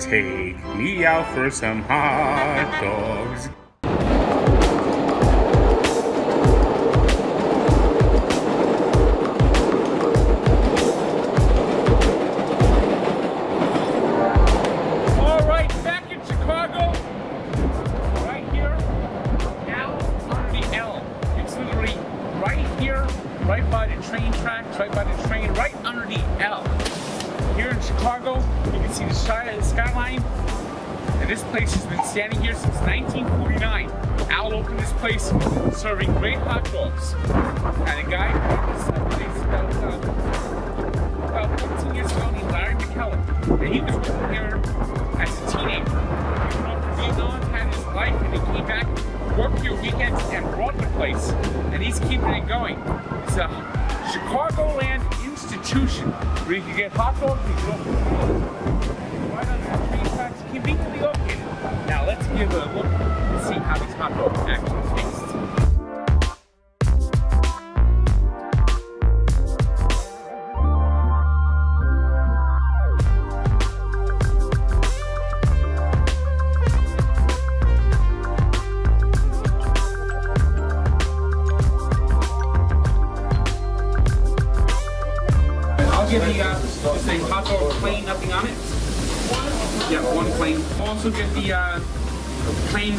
Take me out for some hot dogs. Standing here since 1949, Al opened this place serving great hot dogs. And a guy who opened this place about 15 years ago named Larry McKellen. And he was born here as a teenager. He grew up in Vietnam, had his life, and he came back, worked here weekends, and brought the place. And he's keeping it going. It's a Chicagoland institution where you can get hot dogs and go for food. Right under the train tracks, conveniently located. Now let's give a look and see how these hot dogs actually taste. I'll give the hot dog plain, nothing on it. Yeah, one plain. Also get the plain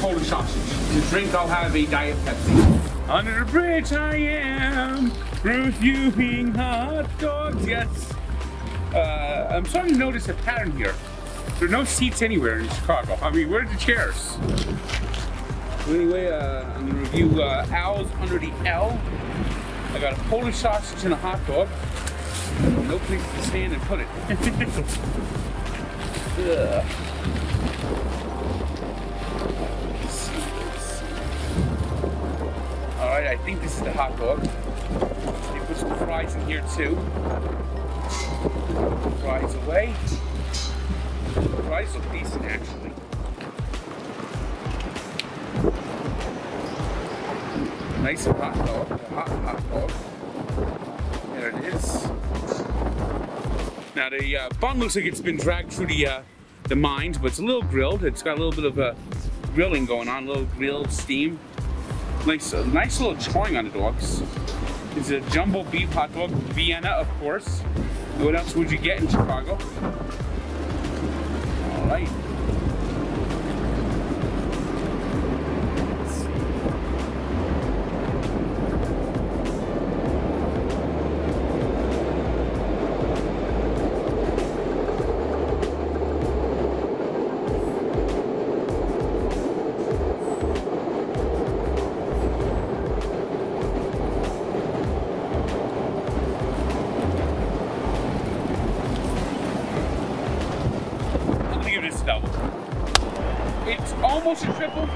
Polish sausage. To drink, I'll have a Diet Pepsi. Under the bridge I am, reviewing hot dogs, yes. I'm starting to notice a pattern here. There are no seats anywhere in Chicago. I mean, where are the chairs? Anyway, I'm gonna review Al's Under the L. I got a Polish sausage and a hot dog. No place to stand and put it. Ugh. All right, I think this is the hot dog. They put some fries in here too. Fries away. Fries look decent actually. Nice hot dog, hot dog. There it is. Now the bun looks like it's been dragged through the mines, but it's a little grilled. It's got a little bit of grilling going on, a little grilled steam. Nice little chawing on the dogs. It's a jumbo beef hot dog, Vienna, of course. What else would you get in Chicago? All right. It's almost a triple,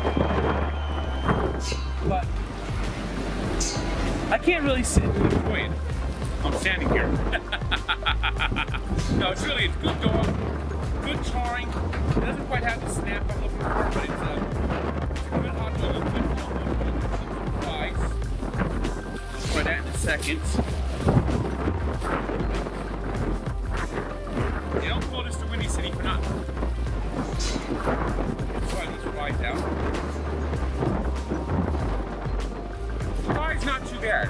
but I can't really sit and enjoy it. I'm standing here. No, it's really a good dog, good charring. It doesn't quite have the snap I'm looking for, but it's a good hot dog, a good fries. I'll try that in a second. They don't call this the Windy City for nothing. Let's try these fries out. The fries not too bad.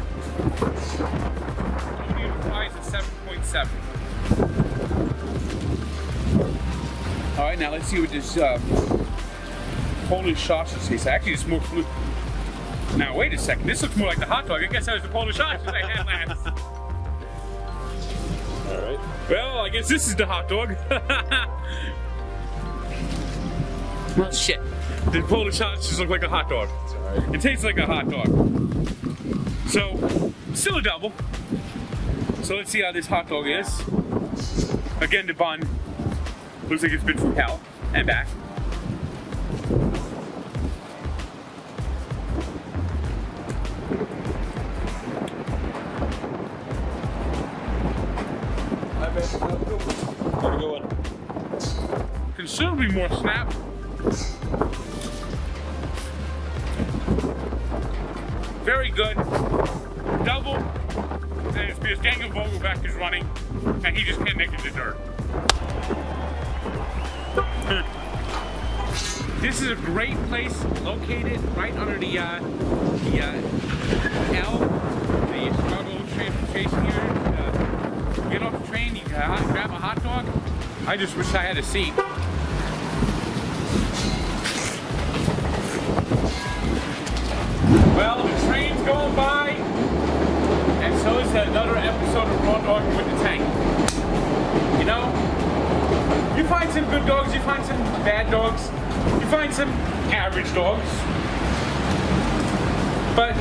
I'm gonna give the fries at 7.7. Alright, now let's see what this Polish sausage tastes. Actually, it's more fluid. Now wait a second, this looks more like the hot dog. I guess that was the Polish sausage I had last. Alright. Well, I guess this is the hot dog. Well, shit. The Polish sausages look like a hot dog. Sorry. It tastes like a hot dog. So, still a double. So let's see how this hot dog is. Again, the bun looks like it's been from hell and back. Hi, man. Have a good one. Have a good one. Considerably more snap. Very good. Double. And it's because Daniel Vogelback is running and he just can't make it to dirt. This is a great place, located right under the L, the Chicago Transportation Unit. Get off the train, you can grab a hot dog. I just wish I had a seat. Well, the train's going by, and so is another episode of Raw Dogging with the Tank. You know, you find some good dogs, you find some bad dogs, you find some average dogs, but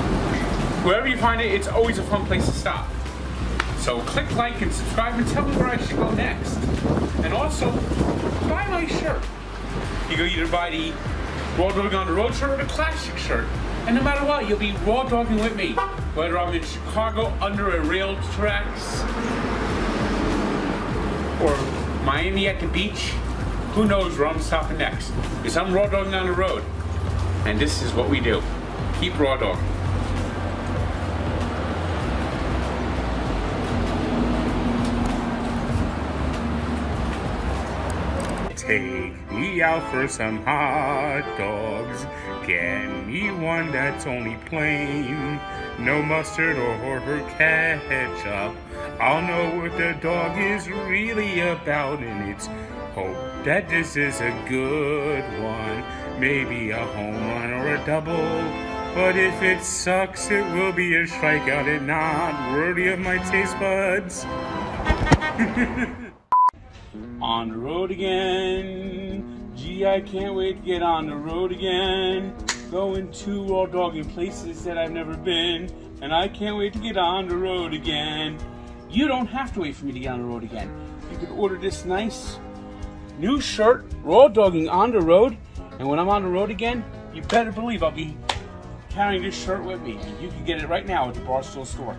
wherever you find it, it's always a fun place to stop. So click like and subscribe and tell me where I should go next. And also, buy my shirt. You go either buy the Raw Dogging on the Road shirt or the classic shirt. And no matter what, you'll be raw dogging with me. Whether I'm in Chicago under a rail tracks, or Miami at the beach, who knows where I'm stopping next. Because I'm raw dogging on the road. And this is what we do. Keep raw dogging. Take me out for some hot dogs. Get me one that's only plain. No mustard or ketchup. I'll know what the dog is really about, and it's hope that this is a good one. Maybe a home run or a double. But if it sucks, it will be a strikeout and not worthy of my taste buds. On the road again. Gee, I can't wait to get on the road again. Going to raw dogging places that I've never been. And I can't wait to get on the road again. You don't have to wait for me to get on the road again. You can order this nice new shirt, Raw Dogging on the Road. And when I'm on the road again, you better believe I'll be carrying this shirt with me. You can get it right now at the Barstool store.